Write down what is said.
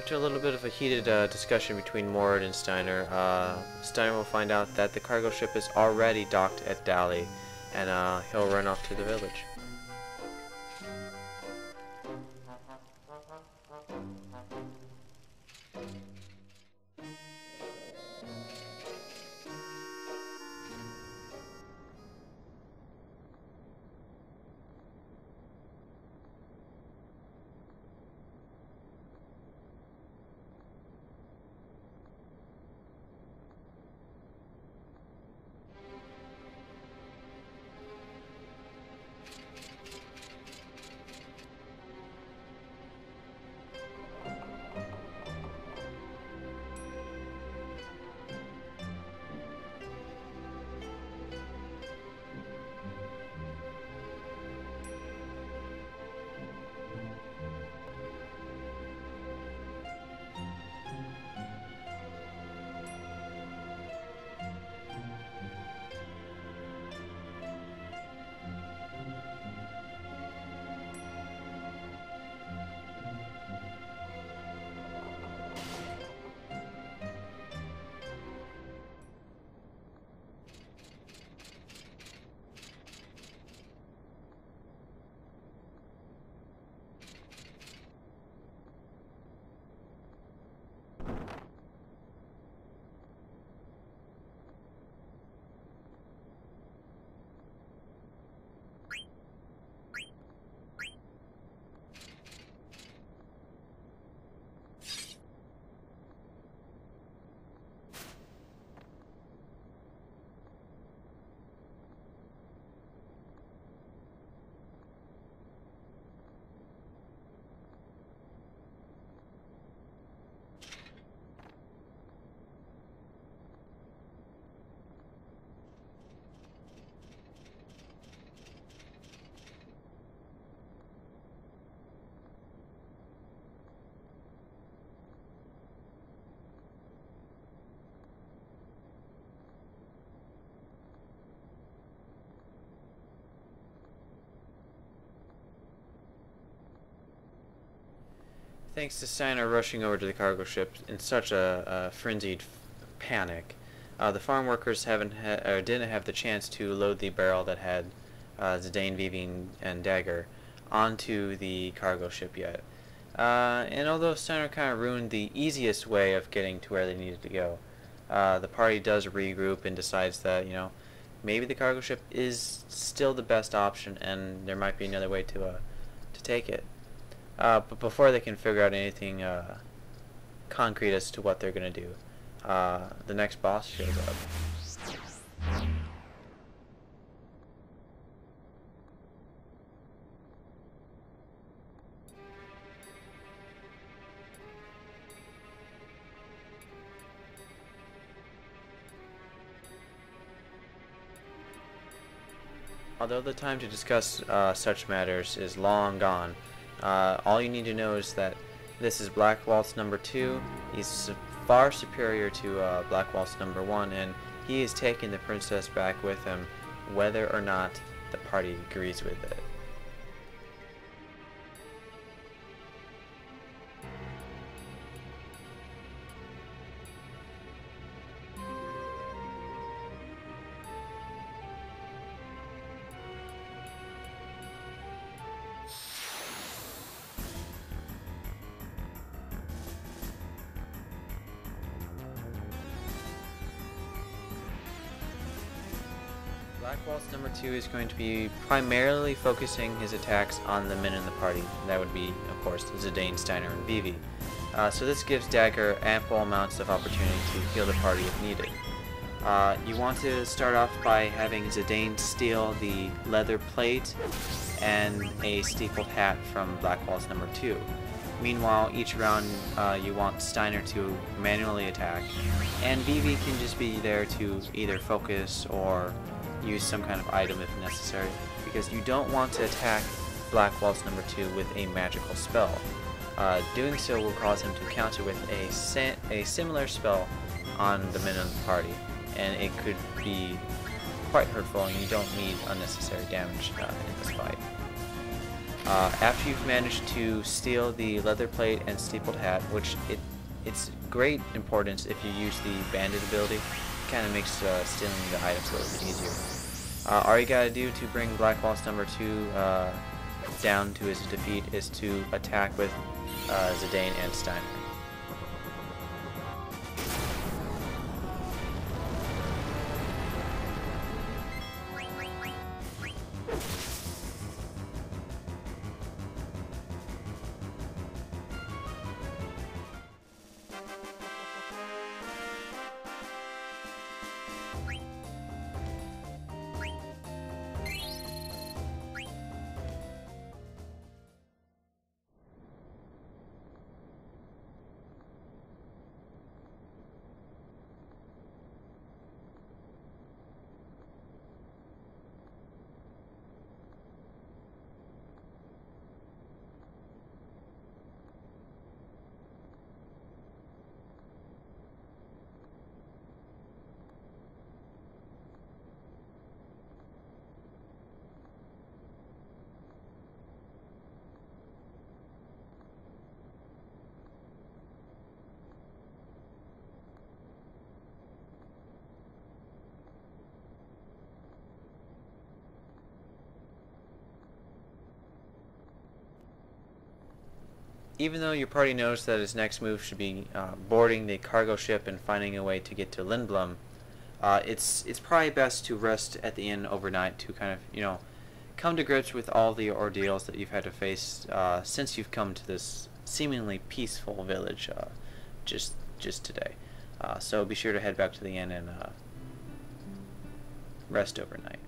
After a little bit of a heated discussion between Mord and Steiner, Steiner will find out that the cargo ship is already docked at Dali, and he'll run off to the village. Thanks to Steiner rushing over to the cargo ship in such a frenzied panic, the farm workers didn't have the chance to load the barrel that had Zidane, Vivi, and Dagger onto the cargo ship yet. And although Steiner kind of ruined the easiest way of getting to where they needed to go, the party does regroup and decides that, you know, maybe the cargo ship is still the best option and there might be another way to take it. But before they can figure out anything concrete as to what they're going to do, the next boss shows up. Although the time to discuss such matters is long gone, all you need to know is that this is Black Waltz No. 2. He's far superior to Black Waltz No. 1, and he is taking the princess back with him, whether or not the party agrees with it. Black Waltz No. 2 is going to be primarily focusing his attacks on the men in the party. That would be, of course, Zidane, Steiner, and Vivi. So this gives Dagger ample amounts of opportunity to heal the party if needed. You want to start off by having Zidane steal the leather plate and a steepled hat from Black Waltz No. 2. Meanwhile, each round you want Steiner to manually attack, and Vivi can just be there to either focus or use some kind of item if necessary, because you don't want to attack Black Waltz No. 2 with a magical spell. Doing so will cause him to counter with a similar spell on the men of the party, and it could be quite hurtful, and you don't need unnecessary damage in this fight. After you've managed to steal the leather plate and steepled hat, which it's great importance if you use the bandit ability, it kind of makes stealing the items a little bit easier. All you gotta do to bring Black Waltz No.2 down to his defeat is to attack with Zidane and Steiner. Even though your party knows that his next move should be boarding the cargo ship and finding a way to get to Lindblum, it's probably best to rest at the inn overnight to kind of, you know, come to grips with all the ordeals that you've had to face since you've come to this seemingly peaceful village just today. So be sure to head back to the inn and rest overnight.